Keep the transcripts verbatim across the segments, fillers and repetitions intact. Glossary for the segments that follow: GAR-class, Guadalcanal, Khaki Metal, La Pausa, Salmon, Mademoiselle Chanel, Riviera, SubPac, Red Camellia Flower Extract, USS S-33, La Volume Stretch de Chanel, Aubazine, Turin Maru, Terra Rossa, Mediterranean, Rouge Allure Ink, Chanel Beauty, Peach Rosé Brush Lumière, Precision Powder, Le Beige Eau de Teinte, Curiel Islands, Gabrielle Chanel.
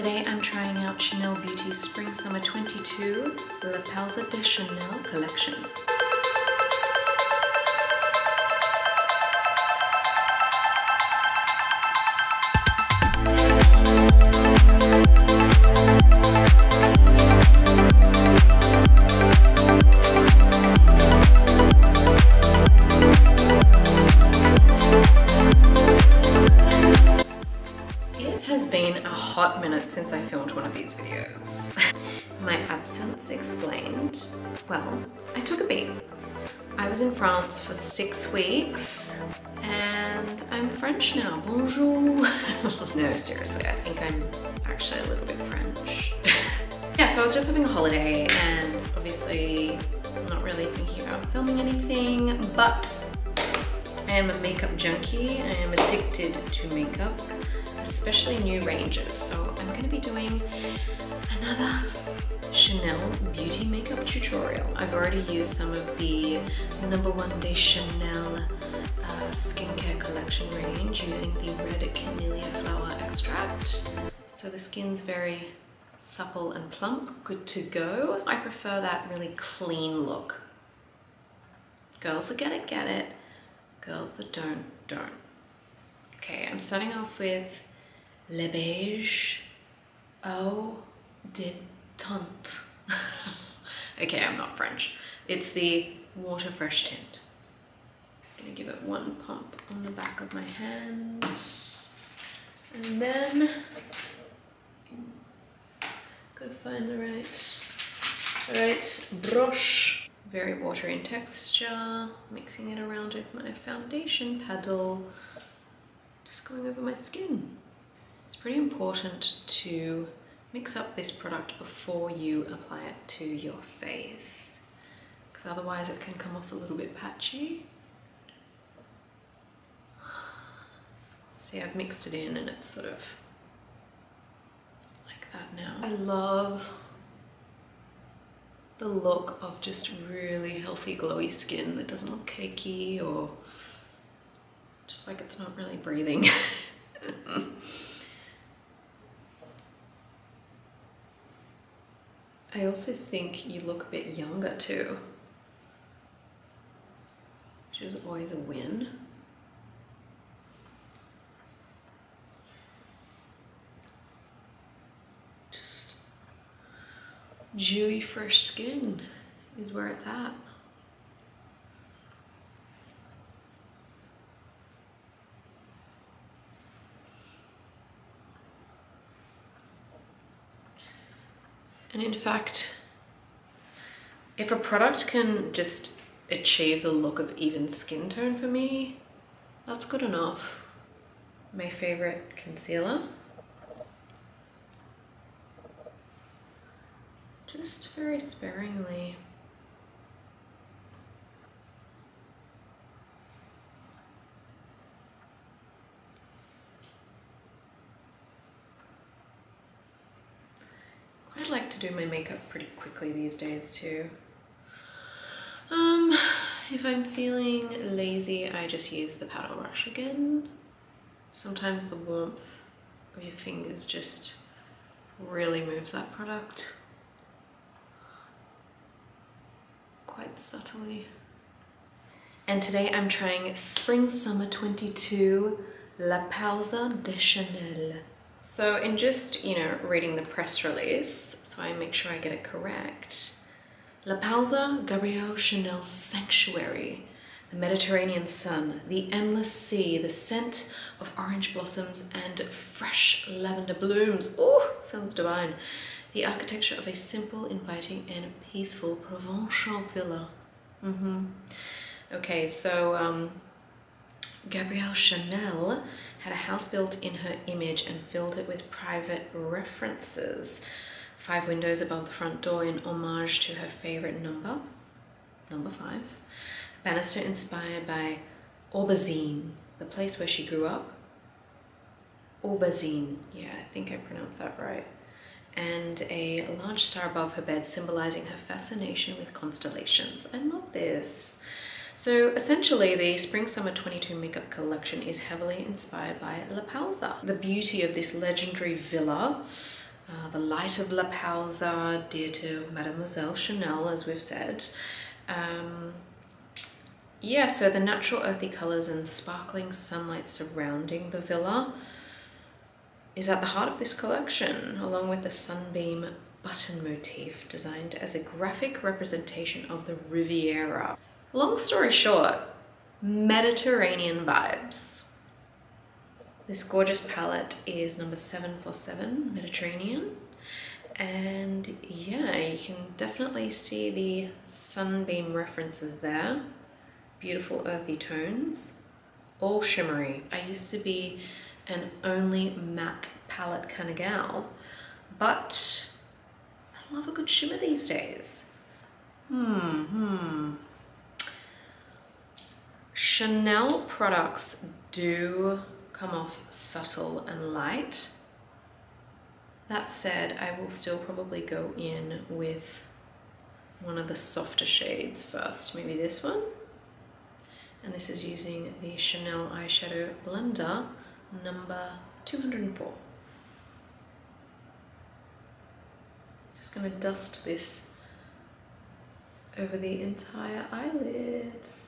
Today I'm trying out Chanel Beauty Spring Summer twenty-two La Pausa de Chanel collection. Since I filmed one of these videos. My absence explained. Well, I took a beat. I was in France for six weeks and I'm French now. Bonjour. No, seriously, I think I'm actually a little bit French. Yeah, so I was just having a holiday and obviously not really thinking about filming anything, but I am a makeup junkie. I am addicted to makeup, especially new ranges. So I'm gonna be doing another Chanel beauty makeup tutorial. I've already used some of the number one de Chanel uh, skincare collection range using the Red Camellia Flower Extract. So the skin's very supple and plump, good to go. I prefer that really clean look. Girls that get it, get it. Girls that don't, don't. Okay, I'm starting off with Le Beige Eau de Teinte. Okay, I'm not French. It's the water fresh tint. I'm gonna give it one pump on the back of my hand. And then, gotta find the right, the right brush. Very watery in texture. Mixing it around with my foundation paddle. Just going over my skin. It's pretty important to mix up this product before you apply it to your face, because otherwise it can come off a little bit patchy. See, I've mixed it in and it's sort of like that now. I love the look of just really healthy, glowy skin that doesn't look cakey or just like it's not really breathing. I also think you look a bit younger too, which is always a win. Just dewy, fresh skin is where it's at. And in fact, if a product can just achieve the look of even skin tone for me, that's good enough. My favorite concealer. Just very sparingly. I like to do my makeup pretty quickly these days too. Um, if I'm feeling lazy, I just use the paddle brush again. Sometimes the warmth of your fingers just really moves that product quite subtly. And today I'm trying Spring Summer twenty-two La Pausa de Chanel. So in just, you know, reading the press release, so I make sure I get it correct, La Pausa, Gabrielle Chanel Sanctuary, the Mediterranean sun, the endless sea, the scent of orange blossoms and fresh lavender blooms. Oh, sounds divine. The architecture of a simple, inviting and peaceful Provençal villa. Mm-hmm. Okay, so um, Gabrielle Chanel had a house built in her image and filled it with private references. Five windows above the front door in homage to her favorite number, number five. A banister inspired by Aubazine, the place where she grew up. Aubazine, yeah, I think I pronounced that right. And a large star above her bed symbolizing her fascination with constellations. I love this. So essentially the Spring Summer twenty-two makeup collection is heavily inspired by La Pausa. The beauty of this legendary villa Uh, the light of La Pausa, dear to Mademoiselle Chanel, as we've said. Um, yeah, so the natural earthy colours and sparkling sunlight surrounding the villa is at the heart of this collection, along with the sunbeam button motif designed as a graphic representation of the Riviera. Long story short, Mediterranean vibes. This gorgeous palette is number seven four seven, Mediterranean. And yeah, you can definitely see the sunbeam references there. Beautiful earthy tones, all shimmery. I used to be an only matte palette kind of gal, but I love a good shimmer these days. Hmm, hmm. Chanel products do come off subtle and light. That said, I will still probably go in with one of the softer shades first, maybe this one. And this is using the Chanel eyeshadow blender number two hundred and four. Just gonna dust this over the entire eyelids.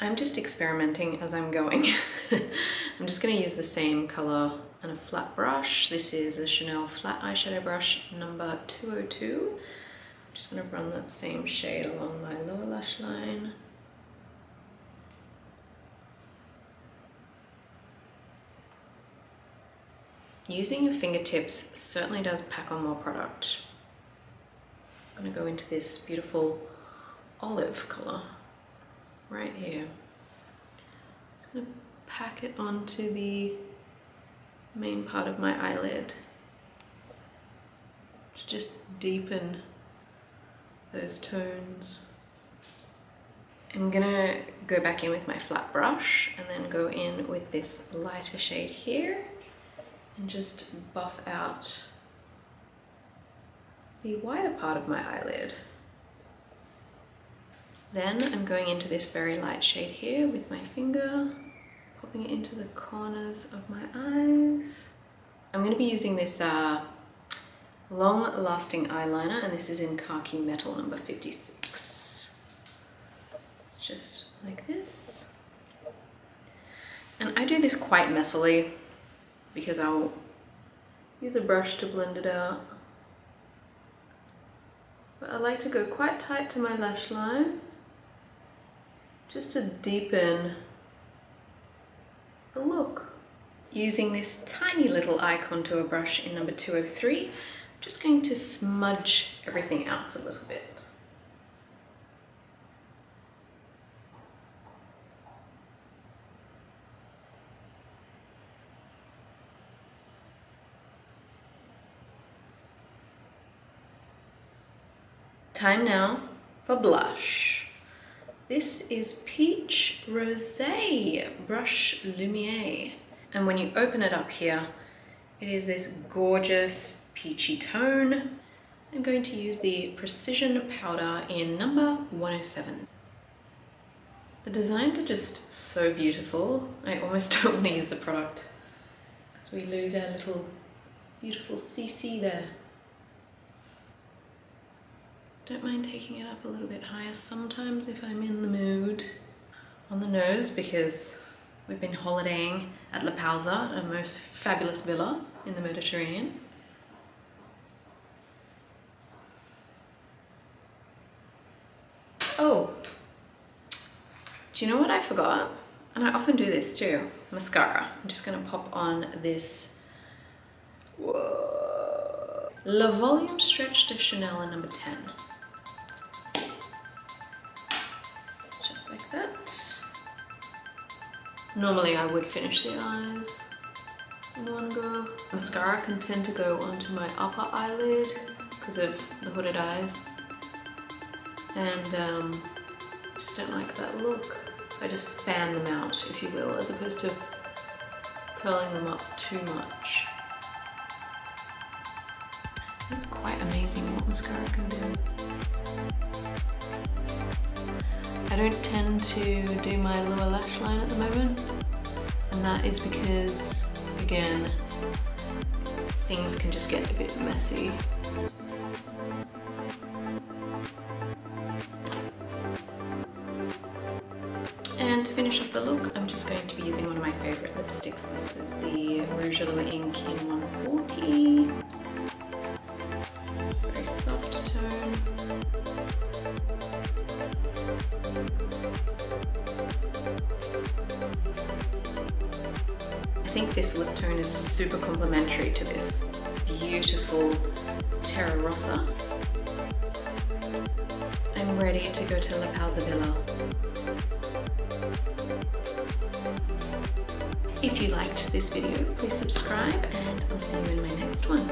I'm just experimenting as I'm going. I'm just going to use the same colour and a flat brush. This is a Chanel flat eyeshadow brush number two oh two. I'm just going to run that same shade along my lower lash line. Using your fingertips certainly does pack on more product. I'm going to go into this beautiful olive colour right here. Just gonna pack it onto the main part of my eyelid to just deepen those tones. I'm gonna go back in with my flat brush and then go in with this lighter shade here and just buff out the wider part of my eyelid. Then I'm going into this very light shade here with my finger, popping it into the corners of my eyes. I'm going to be using this uh, long-lasting eyeliner, and this is in Khaki Metal number fifty-six. It's just like this. And I do this quite messily because I'll use a brush to blend it out. But I like to go quite tight to my lash line, just to deepen the look. Using this tiny little eye contour brush in number two oh three, I'm just going to smudge everything out a little bit. Time now for blush. This is Peach Rosé Brush Lumière. And when you open it up here, it is this gorgeous peachy tone. I'm going to use the Precision Powder in number one oh seven. The designs are just so beautiful. I almost don't want to use the product because we lose our little beautiful C C there. Don't mind taking it up a little bit higher sometimes if I'm in the mood. On the nose, because we've been holidaying at La Pausa, a most fabulous villa in the Mediterranean. Oh, do you know what I forgot? And I often do this too, mascara. I'm just gonna pop on this, whoa, La Volume Stretch de Chanel in number ten. Like that. Normally I would finish the eyes in one go. Mascara can tend to go onto my upper eyelid because of the hooded eyes, and um, just don't like that look. So I just fan them out, if you will, as opposed to curling them up too much. It's quite amazing what mascara can do. I don't tend to do my lower lash line at the moment, and and that is because, again, things can just get a bit messy. And to finish off the look, I'm just going to be using one of my favourite lipsticks. This is the Rouge Allure Ink in one forty. Very soft tone. I think this lip tone is super complementary to this beautiful Terra Rossa. I'm ready to go to La Pausa. If you liked this video, please subscribe, and I'll see you in my next one.